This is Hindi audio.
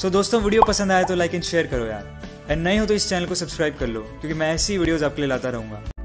सो दोस्तों वीडियो पसंद आए तो लाइक एंड शेयर करो यार, एंड नहीं हो तो इस चैनल को सब्सक्राइब कर लो क्योंकि मैं ऐसी वीडियोस आपके लिए लाता रहूंगा।